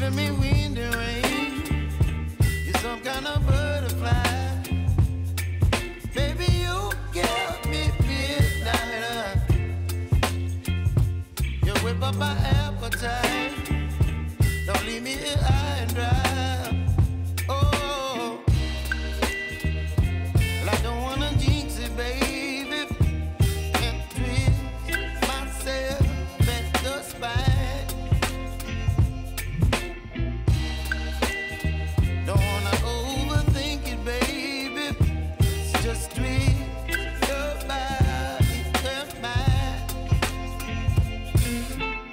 giving me wind and rain. You're some kind of butterfly. Baby, you give me midnight. You whip up my appetite. Don't leave me here high and dry. Oh, well, I don't wanna jinx it, baby. And twist myself back the spine. Don't wanna overthink it, baby. It's just twist your body and mine.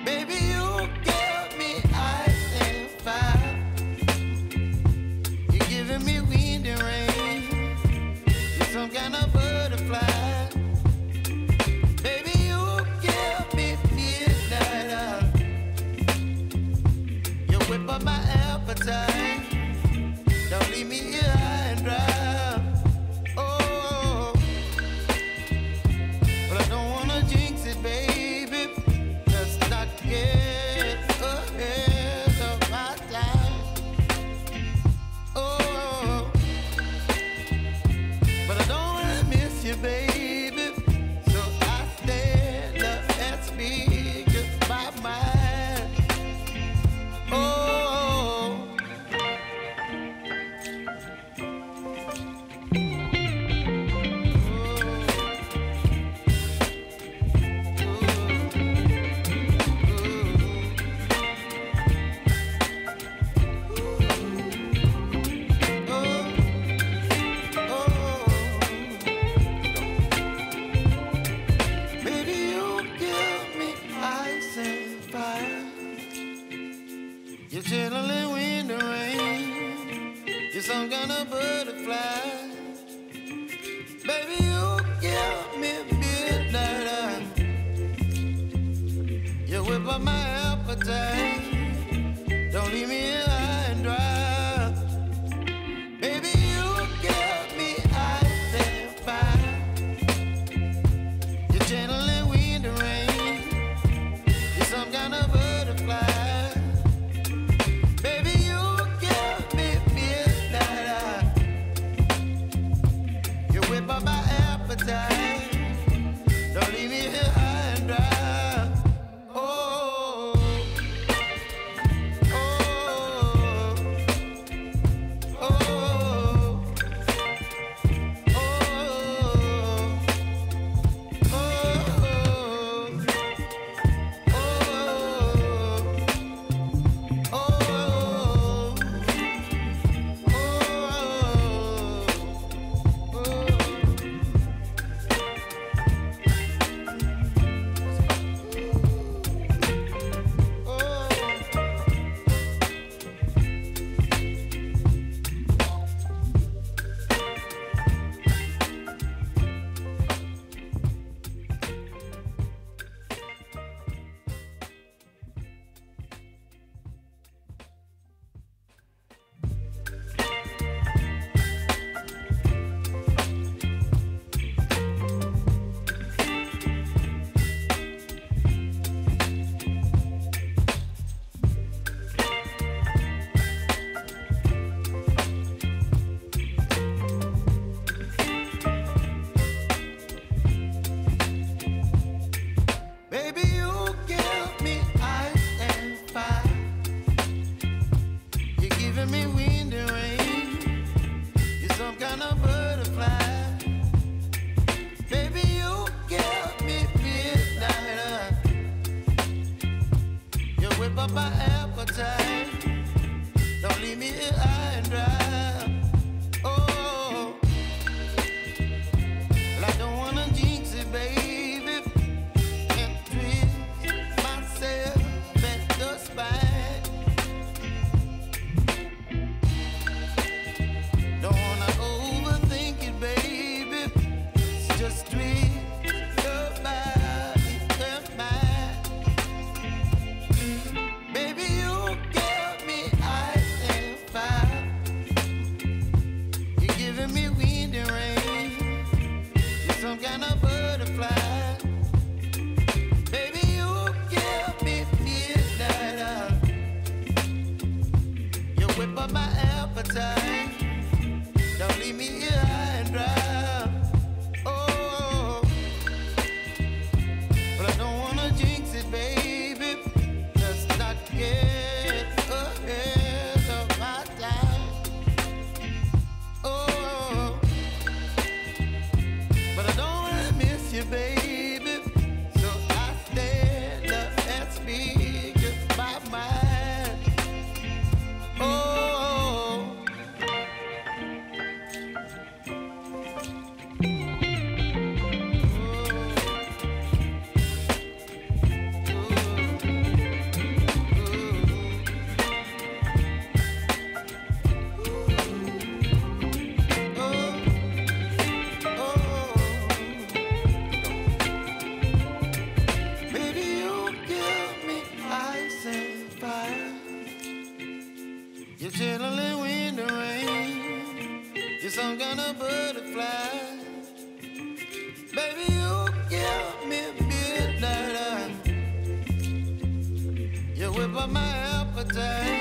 Baby, you give me ice and fire. You're giving me wind and rain. You're some kind of butterfly. Baby, you give me midnight oil. You whip up my appetite. Don't leave me here high and dry. Oh, but I don't wanna jinx it, baby. Let's not get ahead of my time. Oh, but I don't wanna miss you, baby. So I stand up and speak just my mind. Oh, baby, you give me ice and fire. You're chilling wind and rain. You're some kind of butterfly. Baby, you give me midnight oil. You whip up my appetite. Don't leave me here high and dry. Baby, you give me ice and fire. You're channeling wind and rain. You're some kind of butterfly. Baby, you give me midnight oil. You whip up my appetite. Don't leave me here high and dry. Oh, oh. time. Don't leave me here high and dry. Oh, but I don't wanna jinx it, baby. Just not get ahead of my time. Oh, but I don't wanna miss you, baby. You're chilling in the rain. You're some kind of butterfly. Baby, you give me midnight. You whip up my appetite.